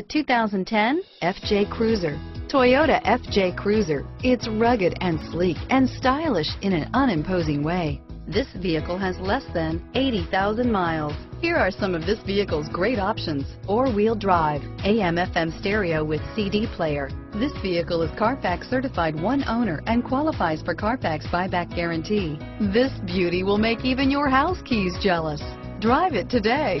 The 2010 FJ Cruiser. Toyota FJ Cruiser. It's rugged and sleek and stylish in an unimposing way. This vehicle has less than 80,000 miles. Here are some of this vehicle's great options: four-wheel drive, AM/FM stereo with CD player. This vehicle is Carfax certified one owner and qualifies for Carfax buyback guarantee. This beauty will make even your house keys jealous. Drive it today.